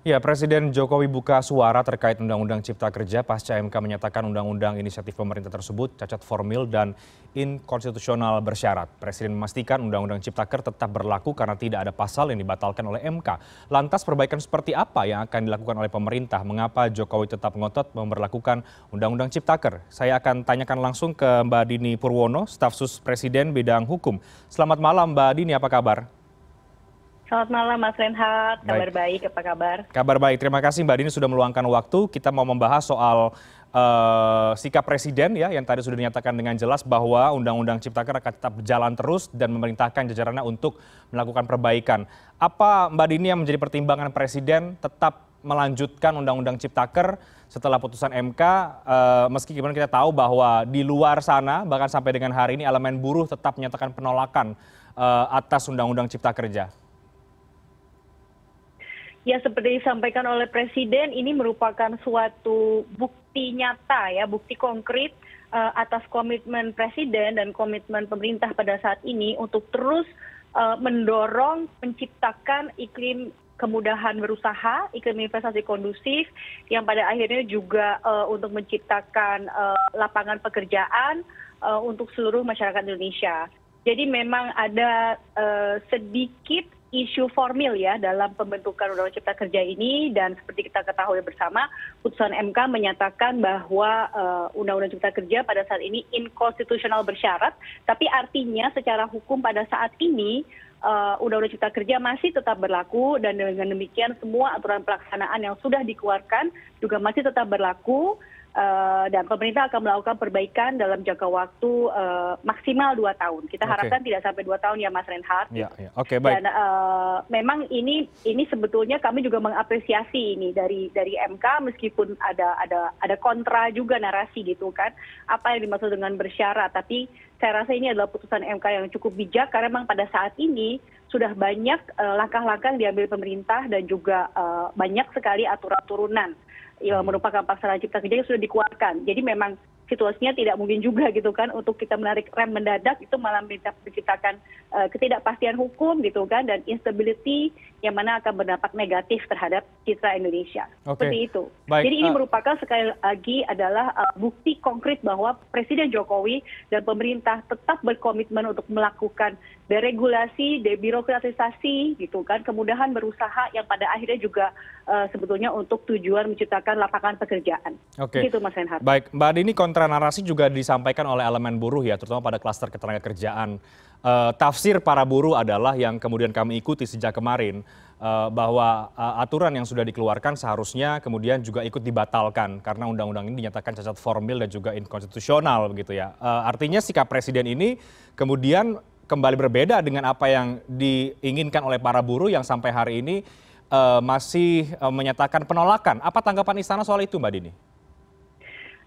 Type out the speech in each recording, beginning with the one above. Ya, Presiden Jokowi buka suara terkait Undang-Undang Cipta Kerja pasca MK menyatakan Undang-Undang inisiatif pemerintah tersebut cacat formil dan inkonstitusional bersyarat. Presiden memastikan Undang-Undang Ciptaker tetap berlaku karena tidak ada pasal yang dibatalkan oleh MK. Lantas perbaikan seperti apa yang akan dilakukan oleh pemerintah? Mengapa Jokowi tetap ngotot memberlakukan Undang-Undang Ciptaker? Saya akan tanyakan langsung ke Mbak Dini Purwono, Staf Sus Presiden Bidang Hukum. Selamat malam Mbak Dini, apa kabar? Selamat malam Mas Reinhard, kabar baik, apa kabar? Kabar baik, terima kasih Mbak Dini sudah meluangkan waktu. Kita mau membahas soal sikap Presiden ya, yang tadi sudah dinyatakan dengan jelas bahwa Undang-Undang Ciptaker akan tetap berjalan terus dan memerintahkan jajarannya untuk melakukan perbaikan. Apa Mbak Dini yang menjadi pertimbangan Presiden tetap melanjutkan Undang-Undang Ciptaker setelah putusan MK, meski gimana kita tahu bahwa di luar sana, bahkan sampai dengan hari ini elemen buruh tetap menyatakan penolakan atas Undang-Undang Cipta Kerja? Ya, seperti disampaikan oleh Presiden, ini merupakan suatu bukti nyata ya, bukti konkret atas komitmen Presiden dan komitmen pemerintah pada saat ini untuk terus mendorong menciptakan iklim kemudahan berusaha, iklim investasi kondusif yang pada akhirnya juga untuk menciptakan lapangan pekerjaan untuk seluruh masyarakat Indonesia. Jadi memang ada sedikit isu formil ya dalam pembentukan Undang-Undang Cipta Kerja ini, dan seperti kita ketahui bersama, putusan MK menyatakan bahwa Undang-Undang Cipta Kerja pada saat ini inkonstitusional bersyarat, tapi artinya secara hukum pada saat ini Undang-Undang Cipta Kerja masih tetap berlaku, dan dengan demikian semua aturan pelaksanaan yang sudah dikeluarkan juga masih tetap berlaku, dan pemerintah akan melakukan perbaikan dalam jangka waktu maksimal 2 tahun. Kita harapkan tidak sampai 2 tahun ya Mas Reinhard. Ya, ya. Oke, baik. Dan memang ini sebetulnya kami juga mengapresiasi ini dari MK, meskipun ada kontra juga narasi gitu kan. Apa yang dimaksud dengan bersyarat, tapi saya rasa ini adalah putusan MK yang cukup bijak karena memang pada saat ini sudah banyak langkah-langkah yang diambil pemerintah dan juga banyak sekali aturan turunan yang merupakan paksaan Cipta Kerja yang sudah dikeluarkan. Jadi memang situasinya tidak mungkin juga gitu kan untuk kita menarik rem mendadak, itu malah menciptakan ketidakpastian hukum gitu kan, dan instability yang mana akan berdampak negatif terhadap citra Indonesia. Seperti itu. Baik. Jadi ini merupakan sekali lagi adalah bukti konkret bahwa Presiden Jokowi dan pemerintah tetap berkomitmen untuk melakukan deregulasi, debirokratisasi gitu kan, kemudahan berusaha yang pada akhirnya juga sebetulnya untuk tujuan menciptakan lapangan pekerjaan. Oke. Gitu, Mas Reinhard. Baik, Mbak Dini, kontra narasi juga disampaikan oleh elemen buruh ya, terutama pada klaster ketenagakerjaan. Tafsir para buruh adalah yang kemudian kami ikuti sejak kemarin, bahwa aturan yang sudah dikeluarkan seharusnya kemudian juga ikut dibatalkan karena undang-undang ini dinyatakan cacat formil dan juga inkonstitusional begitu ya. Artinya sikap Presiden ini kemudian kembali berbeda dengan apa yang diinginkan oleh para buruh yang sampai hari ini masih menyatakan penolakan. Apa tanggapan Istana soal itu, Mbak Dini?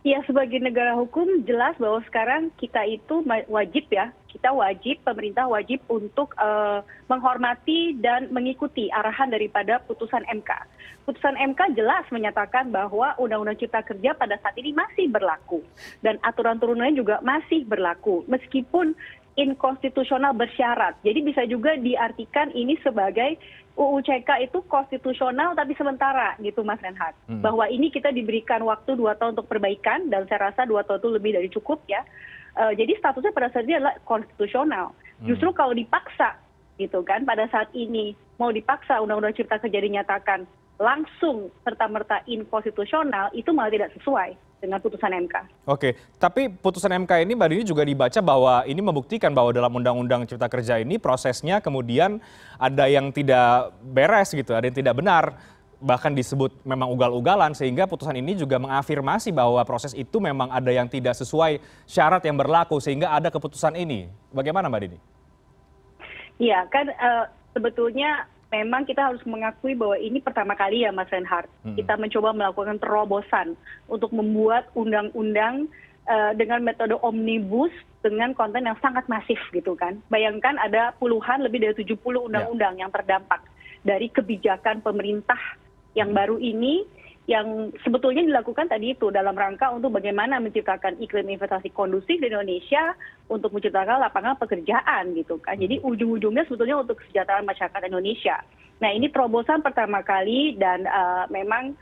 Ya, sebagai negara hukum jelas bahwa sekarang kita itu wajib ya, pemerintah wajib untuk menghormati dan mengikuti arahan daripada putusan MK. Putusan MK jelas menyatakan bahwa Undang-Undang Cipta Kerja pada saat ini masih berlaku dan aturan turunannya juga masih berlaku meskipun inkonstitusional bersyarat. Jadi bisa juga diartikan ini sebagai UU CK itu konstitusional tapi sementara gitu Mas Reinhard. Bahwa ini kita diberikan waktu 2 tahun untuk perbaikan, dan saya rasa 2 tahun itu lebih dari cukup ya. Jadi statusnya pada saat ini adalah konstitusional. Justru kalau dipaksa gitu kan, pada saat ini mau dipaksa Undang-Undang Cipta Kerja dinyatakan langsung serta-merta inkonstitusional, itu malah tidak sesuai dengan putusan MK. Oke, tapi putusan MK ini Mbak Dini juga dibaca bahwa ini membuktikan bahwa dalam Undang-Undang Cipta Kerja ini prosesnya kemudian ada yang tidak beres gitu, ada yang tidak benar, bahkan disebut memang ugal-ugalan, sehingga putusan ini juga mengafirmasi bahwa proses itu memang ada yang tidak sesuai syarat yang berlaku sehingga ada keputusan ini. Bagaimana Mbak Dini? Iya kan, sebetulnya memang kita harus mengakui bahwa ini pertama kali ya Mas Reinhard, kita mencoba melakukan terobosan untuk membuat undang-undang dengan metode omnibus dengan konten yang sangat masif gitu kan. Bayangkan ada puluhan, lebih dari 70 undang-undang yang terdampak dari kebijakan pemerintah yang baru ini, yang sebetulnya dilakukan tadi itu dalam rangka untuk bagaimana menciptakan iklim investasi kondusif di Indonesia untuk menciptakan lapangan pekerjaan gitu kan. Jadi ujung-ujungnya sebetulnya untuk kesejahteraan masyarakat Indonesia. Nah, ini terobosan pertama kali dan memang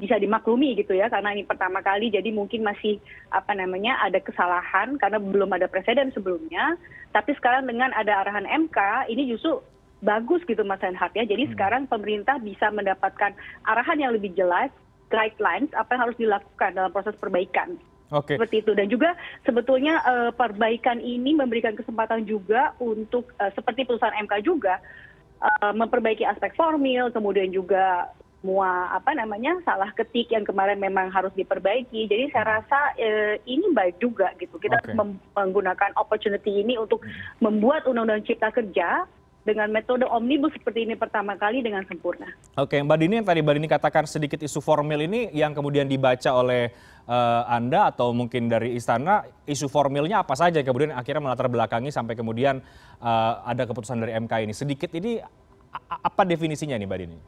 bisa dimaklumi gitu ya, karena ini pertama kali, jadi mungkin masih ada kesalahan karena belum ada preseden sebelumnya. Tapi sekarang dengan ada arahan MK ini justru bagus gitu Mas Reinhard ya. Jadi sekarang pemerintah bisa mendapatkan arahan yang lebih jelas, guidelines apa yang harus dilakukan dalam proses perbaikan. Okay. Seperti itu. Dan juga sebetulnya perbaikan ini memberikan kesempatan juga untuk seperti putusan MK juga memperbaiki aspek formil, kemudian juga semua salah ketik yang kemarin memang harus diperbaiki. Jadi saya rasa ini baik juga gitu. Kita menggunakan opportunity ini untuk membuat Undang-Undang Cipta Kerja dengan metode omnibus seperti ini pertama kali dengan sempurna. Oke, Mbak Dini, yang tadi Mbak Dini katakan sedikit isu formil ini yang kemudian dibaca oleh Anda atau mungkin dari Istana, isu formilnya apa saja kemudian akhirnya melatar belakangi sampai kemudian ada keputusan dari MK ini. Sedikit ini apa definisinya nih, Mbak Dini?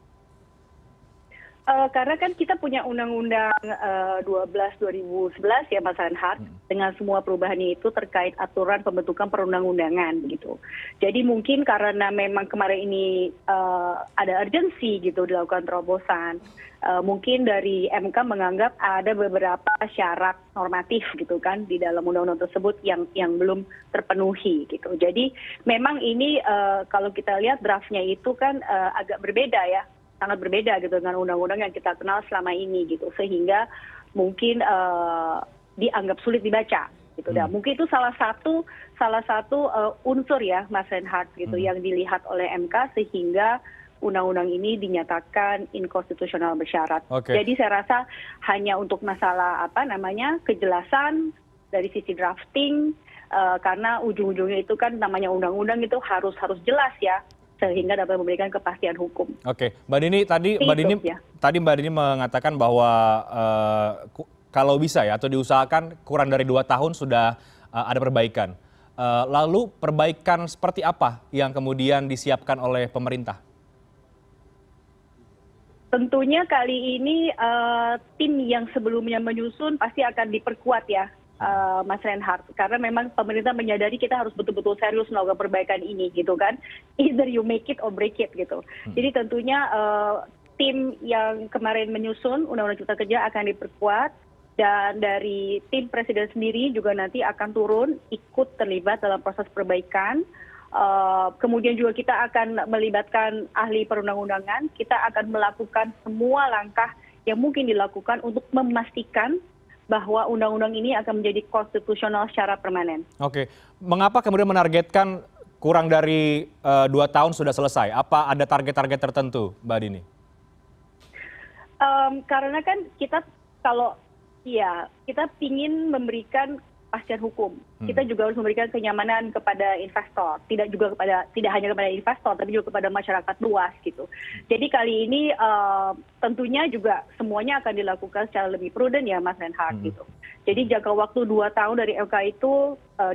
Karena kan kita punya Undang-Undang 12 2011 ya Mas Reinhard, dengan semua perubahannya itu terkait aturan pembentukan perundang-undangan gitu. Jadi mungkin karena memang kemarin ini ada urgensi gitu dilakukan terobosan, mungkin dari MK menganggap ada beberapa syarat normatif gitu kan di dalam undang-undang tersebut yang belum terpenuhi gitu. Jadi memang ini kalau kita lihat draftnya itu kan agak berbeda ya, sangat berbeda gitu dengan undang-undang yang kita kenal selama ini gitu, sehingga mungkin dianggap sulit dibaca gitu. Dan mungkin itu salah satu unsur ya Mas Reinhard gitu yang dilihat oleh MK sehingga undang-undang ini dinyatakan inkonstitusional bersyarat. Jadi saya rasa hanya untuk masalah kejelasan dari sisi drafting, karena ujung-ujungnya itu kan namanya undang-undang itu harus jelas ya, sehingga dapat memberikan kepastian hukum. Oke, Mbak Dini, tadi Mbak Dini mengatakan bahwa kalau bisa ya, atau diusahakan kurang dari 2 tahun sudah ada perbaikan. Lalu perbaikan seperti apa yang kemudian disiapkan oleh pemerintah? Tentunya kali ini tim yang sebelumnya menyusun pasti akan diperkuat ya, Mas Reinhard, karena memang pemerintah menyadari kita harus betul-betul serius melakukan perbaikan ini gitu kan, either you make it or break it gitu. Jadi tentunya tim yang kemarin menyusun Undang-Undang Cipta Kerja akan diperkuat, dan dari tim presiden sendiri juga nanti akan turun ikut terlibat dalam proses perbaikan. Kemudian juga kita akan melibatkan ahli perundang-undangan, kita akan melakukan semua langkah yang mungkin dilakukan untuk memastikan bahwa undang-undang ini akan menjadi konstitusional secara permanen. Oke, mengapa kemudian menargetkan kurang dari 2 tahun sudah selesai? Apa ada target-target tertentu, Mbak Dini? Karena kan kita ingin memberikan kepastian hukum. Kita juga harus memberikan kenyamanan kepada investor. Tidak hanya kepada investor, tapi juga kepada masyarakat luas gitu. Jadi kali ini tentunya juga semuanya akan dilakukan secara lebih prudent ya, Mas Reinhard gitu. Jadi jangka waktu 2 tahun dari MK itu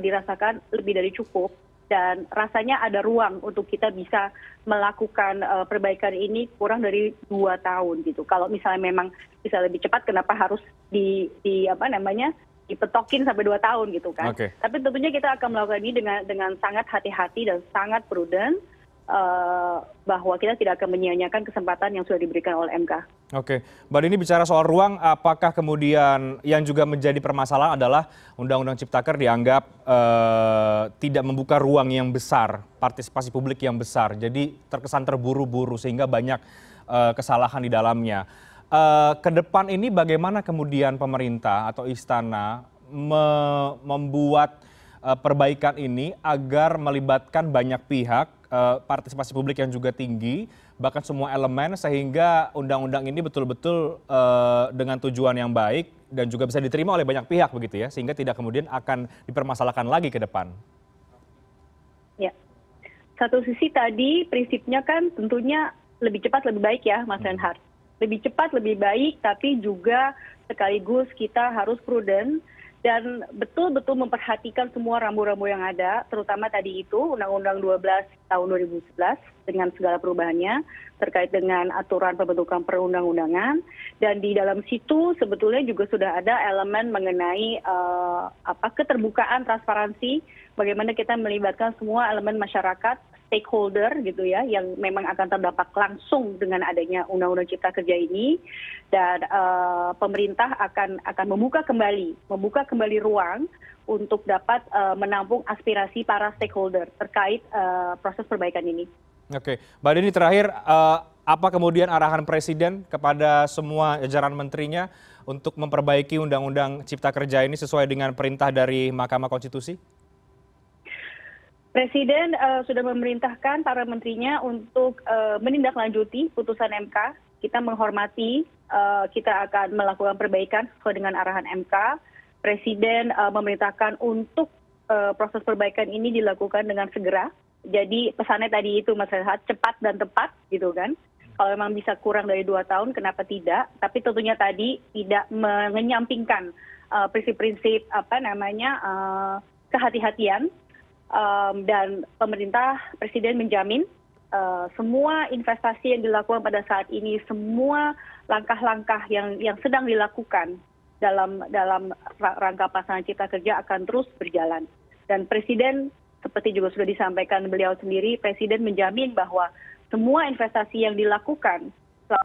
dirasakan lebih dari cukup, dan rasanya ada ruang untuk kita bisa melakukan perbaikan ini kurang dari 2 tahun gitu. Kalau misalnya memang bisa lebih cepat, kenapa harus dipetokin sampai 2 tahun gitu kan. Tapi tentunya kita akan melakukan ini dengan sangat hati-hati dan sangat prudent, bahwa kita tidak akan menyia-nyiakan kesempatan yang sudah diberikan oleh MK. Mbak Dini, bicara soal ruang, apakah kemudian yang juga menjadi permasalahan adalah Undang-Undang Ciptaker dianggap tidak membuka ruang yang besar, partisipasi publik yang besar, jadi terkesan terburu-buru sehingga banyak kesalahan di dalamnya. Ke depan ini bagaimana kemudian pemerintah atau istana membuat perbaikan ini agar melibatkan banyak pihak, partisipasi publik yang juga tinggi, bahkan semua elemen, sehingga undang-undang ini betul-betul dengan tujuan yang baik dan juga bisa diterima oleh banyak pihak begitu ya, sehingga tidak kemudian akan dipermasalahkan lagi ke depan. Ya, satu sisi tadi prinsipnya kan tentunya lebih cepat lebih baik ya, Mas Reinhard. Lebih cepat, lebih baik, tapi juga sekaligus kita harus prudent dan betul-betul memperhatikan semua rambu-rambu yang ada, terutama tadi itu Undang-Undang 12 tahun 2011 dengan segala perubahannya terkait dengan aturan pembentukan perundang-undangan, dan di dalam situ sebetulnya juga sudah ada elemen mengenai keterbukaan, transparansi, bagaimana kita melibatkan semua elemen masyarakat stakeholder gitu ya, yang memang akan terdampak langsung dengan adanya Undang-Undang Cipta Kerja ini, dan pemerintah akan membuka kembali ruang untuk dapat menampung aspirasi para stakeholder terkait proses perbaikan ini. Oke, Mbak Dini terakhir, apa kemudian arahan Presiden kepada semua jajaran menterinya untuk memperbaiki Undang-Undang Cipta Kerja ini sesuai dengan perintah dari Mahkamah Konstitusi? Presiden sudah memerintahkan para menterinya untuk menindaklanjuti putusan MK. Kita menghormati, kita akan melakukan perbaikan sesuai dengan arahan MK. Presiden memerintahkan untuk proses perbaikan ini dilakukan dengan segera. Jadi pesannya tadi itu Mas Reinhard, cepat dan tepat gitu kan. Kalau memang bisa kurang dari 2 tahun, kenapa tidak? Tapi tentunya tadi tidak menyampingkan prinsip-prinsip kehati-hatian. Dan pemerintah, Presiden menjamin semua investasi yang dilakukan pada saat ini, semua langkah-langkah yang sedang dilakukan dalam rangka pasangan cipta kerja akan terus berjalan. Dan Presiden, seperti juga sudah disampaikan beliau sendiri, Presiden menjamin bahwa semua investasi yang dilakukan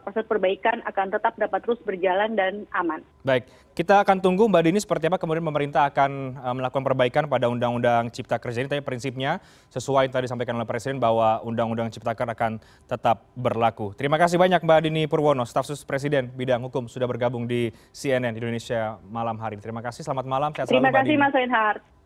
proses perbaikan akan tetap dapat terus berjalan dan aman. Baik, kita akan tunggu Mbak Dini seperti apa kemudian pemerintah akan melakukan perbaikan pada Undang-Undang Cipta Kerja ini. Tapi prinsipnya sesuai yang tadi disampaikan oleh Presiden bahwa Undang-Undang Cipta Kerja akan tetap berlaku. Terima kasih banyak Mbak Dini Purwono, Staf Khusus Presiden Bidang Hukum, sudah bergabung di CNN Indonesia malam hari ini. Terima kasih, selamat malam. Sehat selalu, Mbak Dini. Terima kasih Mas Reinhard.